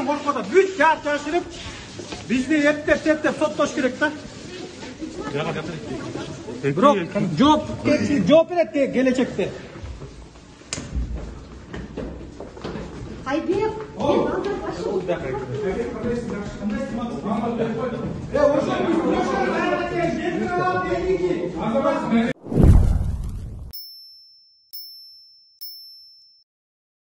Onun korkuda büyük kağıt çalıştırıp bizni yetip sottoş gerekti. Bro, job ile gelecekti. Haydi.